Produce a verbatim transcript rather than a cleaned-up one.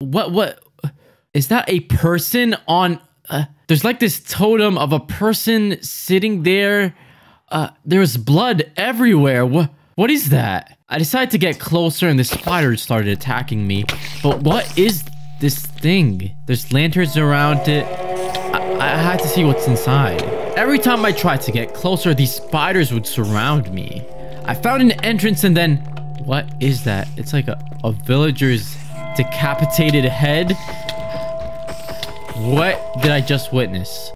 What, what? Is that a person on... Uh, there's like this totem of a person sitting there. Uh, there's blood everywhere. What, what is that? I decided to get closer and the spider started attacking me. But what is this thing? There's lanterns around it. I, I had to see what's inside. Every time I tried to get closer, these spiders would surround me. I found an entrance and then... What is that? It's like a, a villager's decapitated head. What did I just witness?